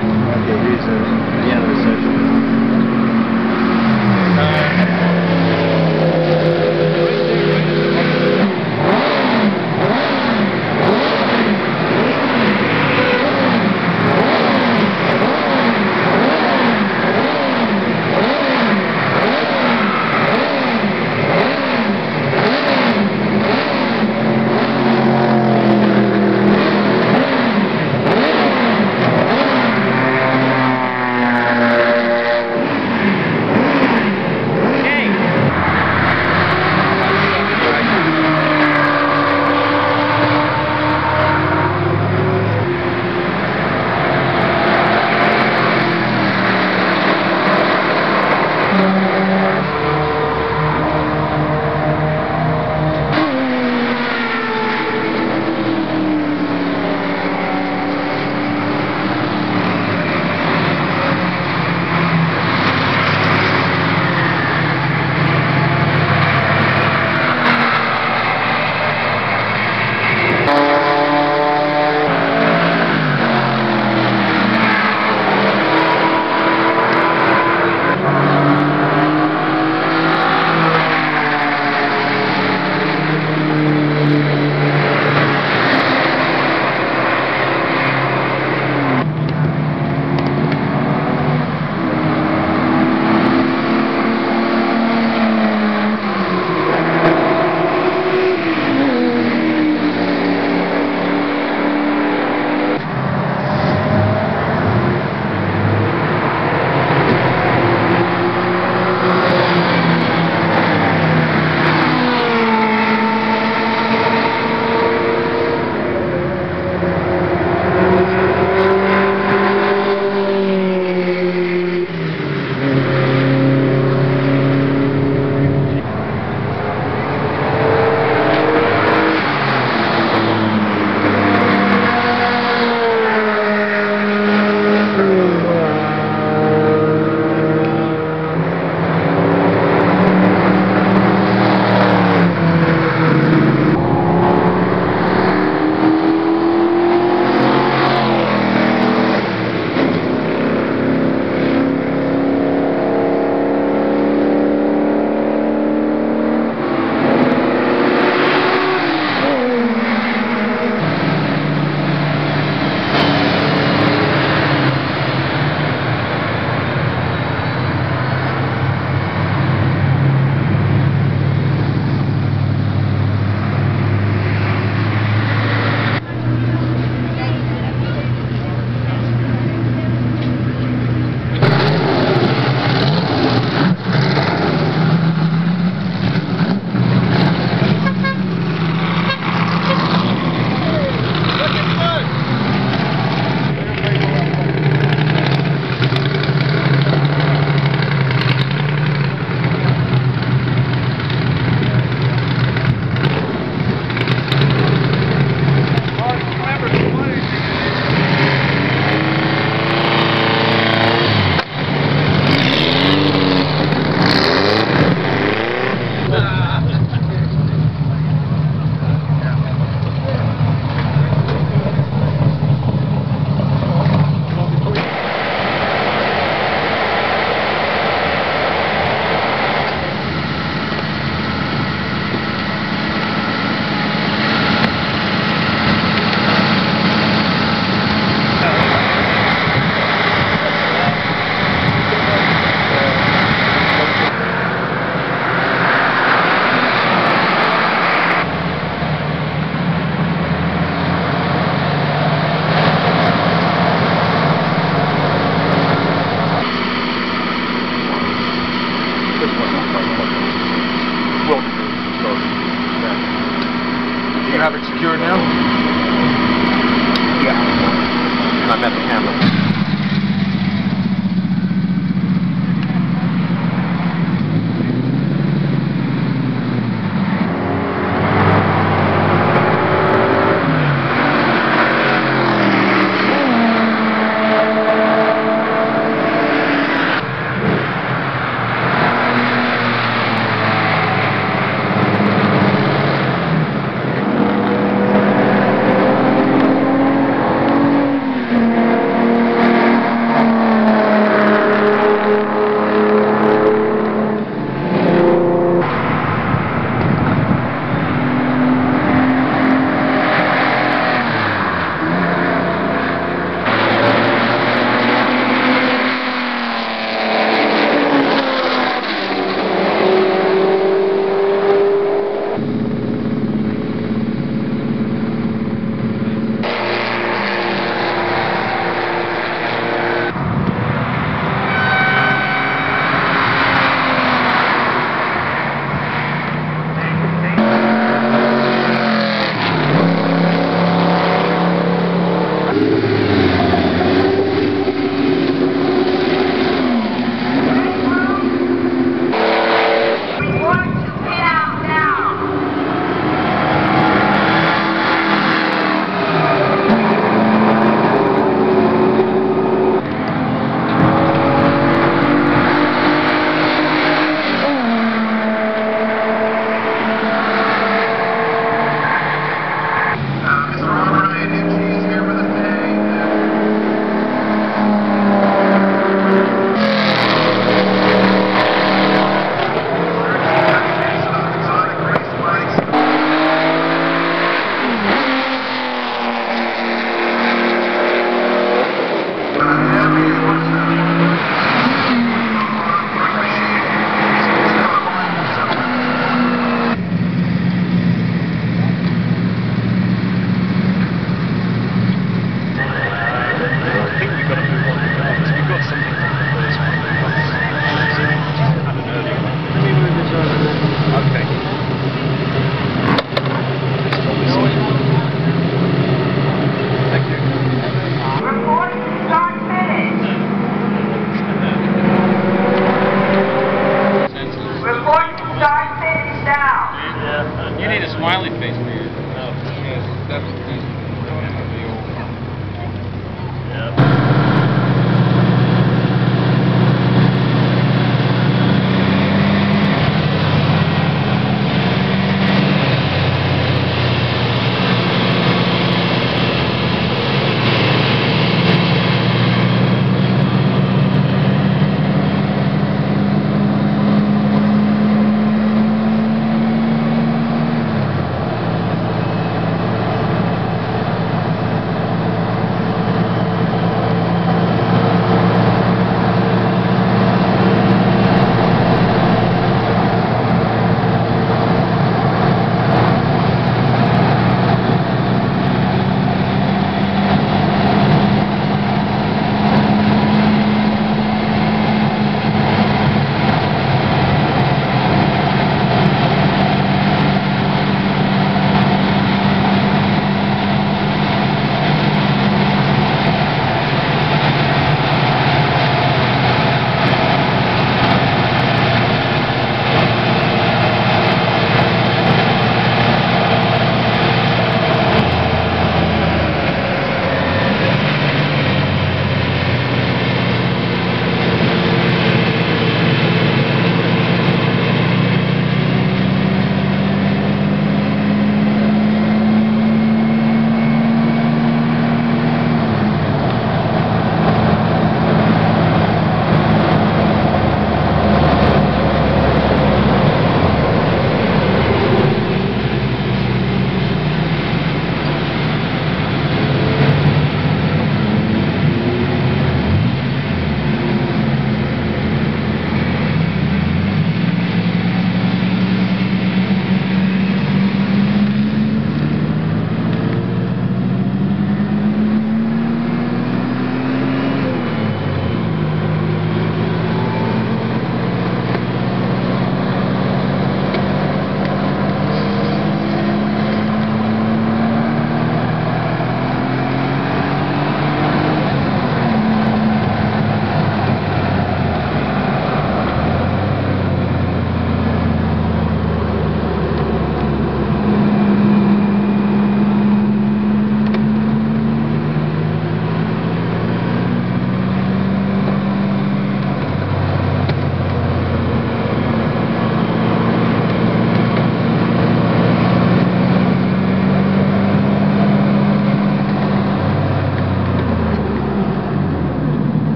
Okay, here's the end of the session.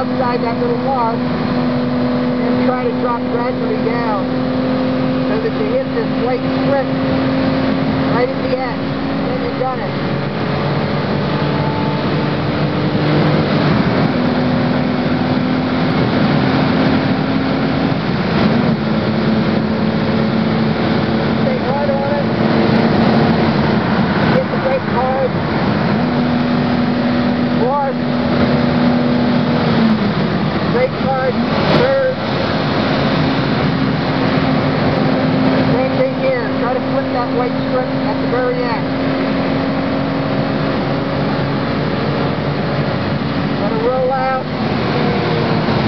outside that little mark and try to drop gradually down so that you hit this late split right at the end. Then you've done it.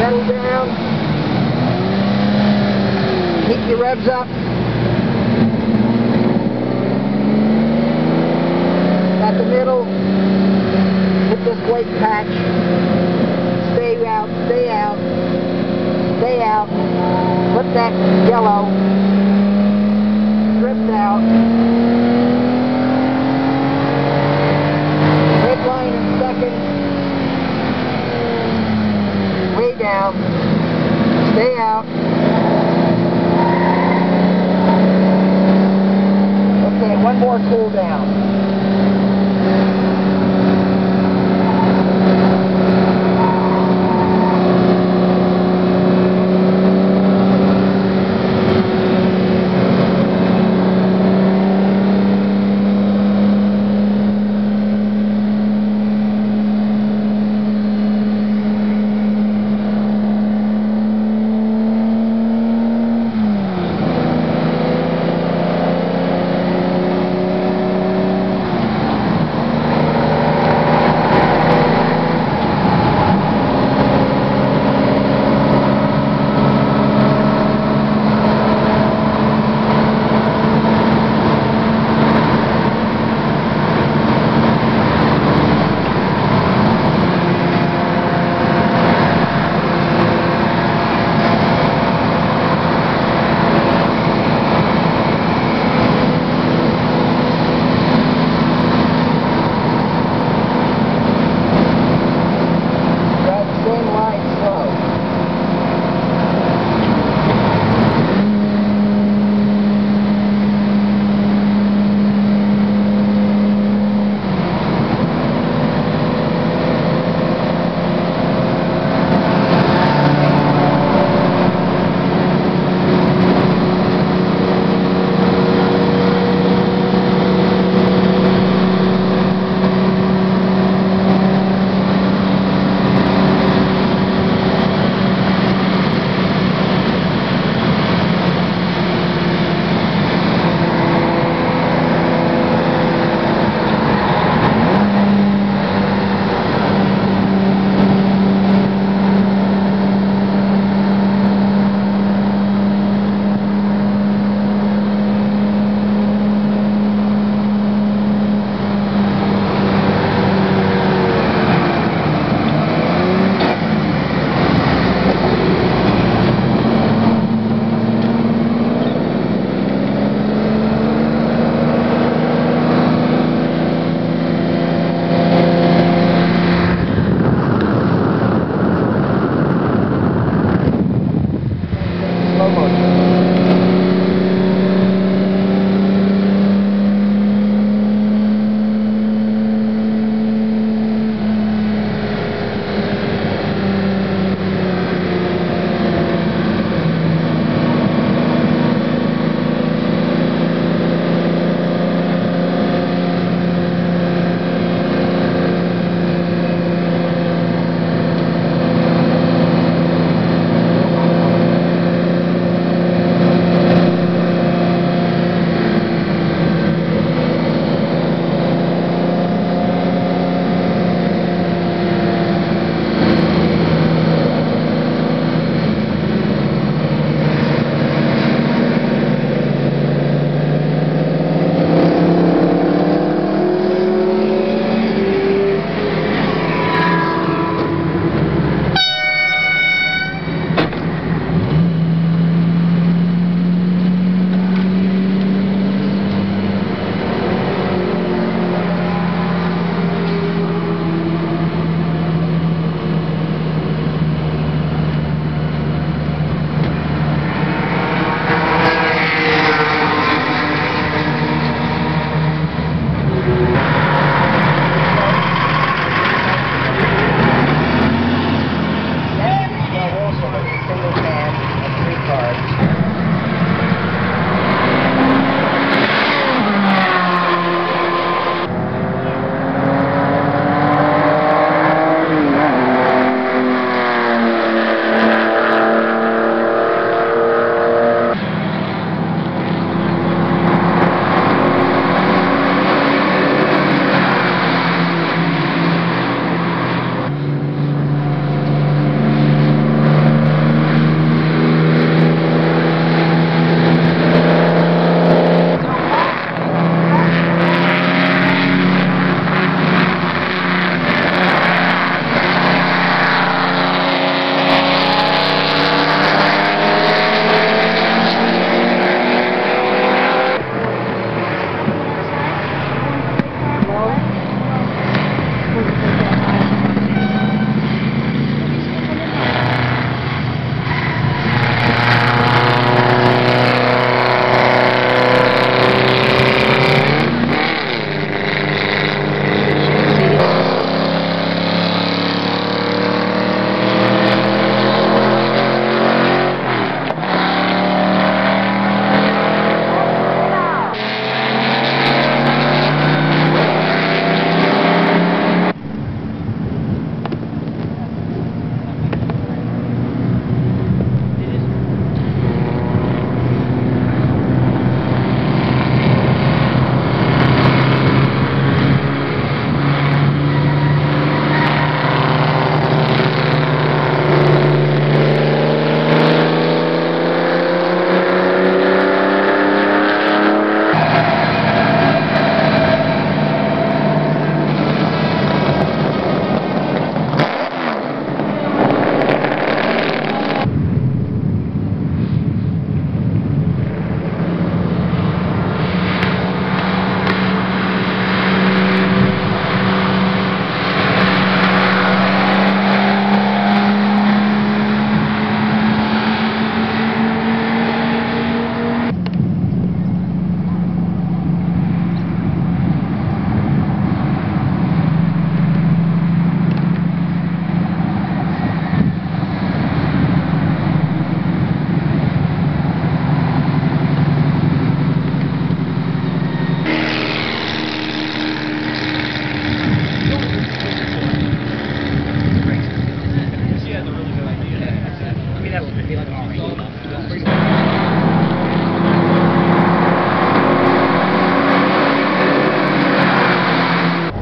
Settle down, keep your revs up, at the middle, hit this white patch, stay out, stay out, stay out, put that yellow, drift out, red line in second. Down, stay out. Okay, one more cool down.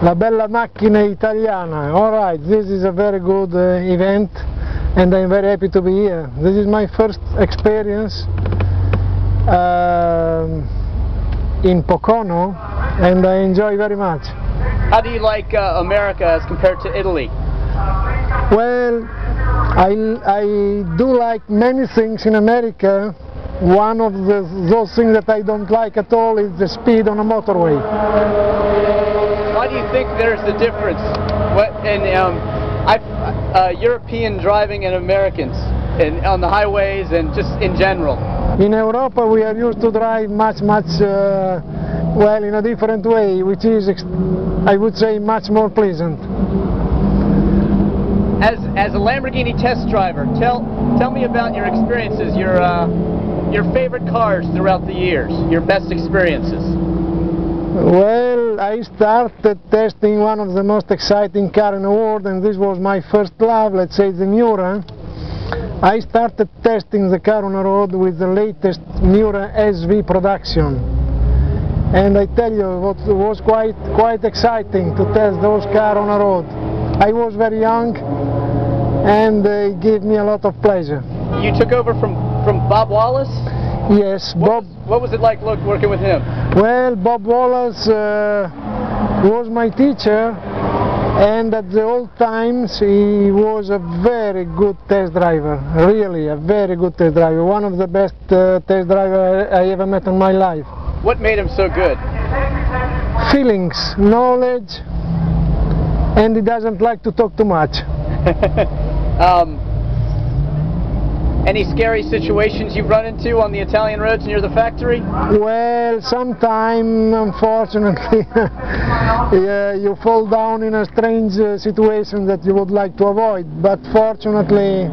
La bella macchina italiana. Alright, this is a very good event and I'm very happy to be here. This is my first experience in Pocono and I enjoy very much. How do you like America as compared to Italy? Well, I do like many things in America. One of those things that I don't like at all is the speed on a motorway. Why do you think there's the difference in European driving and Americans on the highways and just in general? In Europa we are used to drive much, well, in a different way, which is, I would say, much more pleasant. As a Lamborghini test driver, tell me about your experiences, your favorite cars throughout the years, your best experiences. Well, I started testing one of the most exciting cars in the world, and this was my first love, let's say the Miura. I started testing the car on the road with the latest Miura SV production, and I tell you, it was quite exciting to test those cars on the road. I was very young and they gave me a lot of pleasure. You took over from Bob Wallace? Yes. What was it like working with him? Well, Bob Wallace was my teacher, and at the old times he was a very good test driver, really a very good test driver, one of the best test drivers I ever met in my life. What made him so good? Feelings, knowledge, and he doesn't like to talk too much. Any scary situations you've run into on the Italian roads near the factory? Well, sometime, unfortunately, yeah, you fall down in a strange situation that you would like to avoid, but fortunately,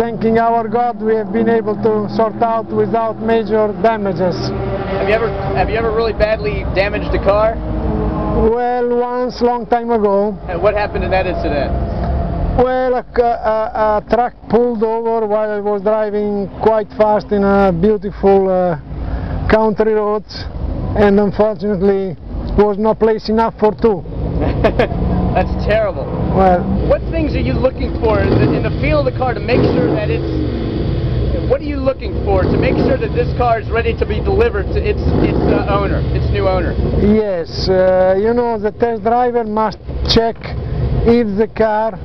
thanking our God, we have been able to sort out without major damages. Have you ever really badly damaged a car? Well, once, long time ago. And what happened in that incident? Well, a truck pulled over while I was driving quite fast in a beautiful country road, and unfortunately there was no place enough for two. That's terrible. Well, what things are you looking for in the feel of the car to make sure that it's... What are you looking for to make sure that this car is ready to be delivered to its new owner? Yes, you know, the test driver must check if the car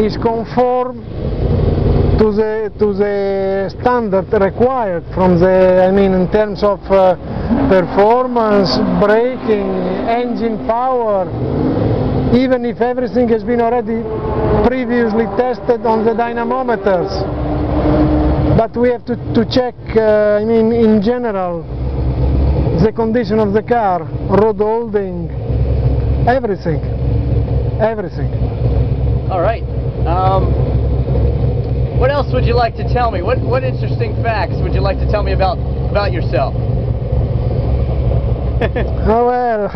is conform to the standard required from the, I mean, in terms of performance, braking, engine power, even if everything has been already previously tested on the dynamometers. But we have to check, I mean, in general, the condition of the car, road holding, everything, everything. All right. What else would you like to tell me? What interesting facts would you like to tell me about yourself? Oh, well.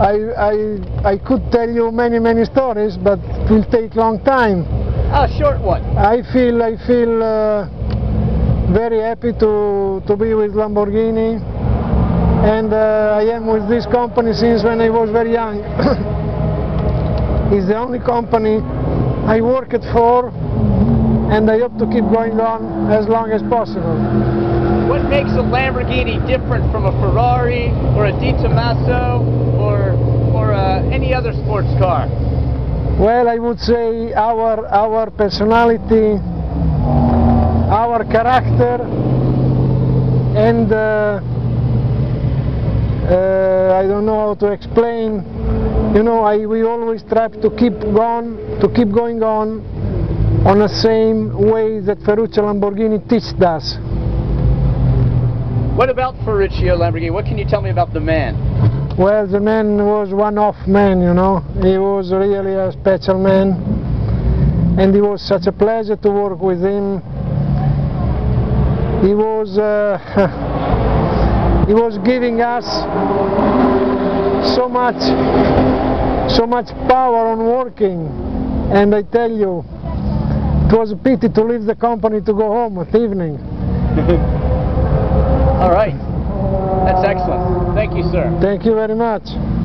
I could tell you many stories, but it will take long time. A short one. I feel very happy to be with Lamborghini, and I am with this company since when I was very young. It's the only company I worked for, and I hope to keep going on as long as possible. What makes a Lamborghini different from a Ferrari or a Di Tommaso? Or any other sports car? Well, I would say our personality, our character, and I don't know how to explain. You know, we always try to keep going on the same way that Ferruccio Lamborghini teaches us. What about Ferruccio Lamborghini? What can you tell me about the man? Well, the man was one-off man, you know. He was really a special man, and it was such a pleasure to work with him. He was he was giving us so much power on working, and I tell you, it was a pity to leave the company to go home at evening. All right, that's excellent. Thank Thank you, sir. Thank you very much.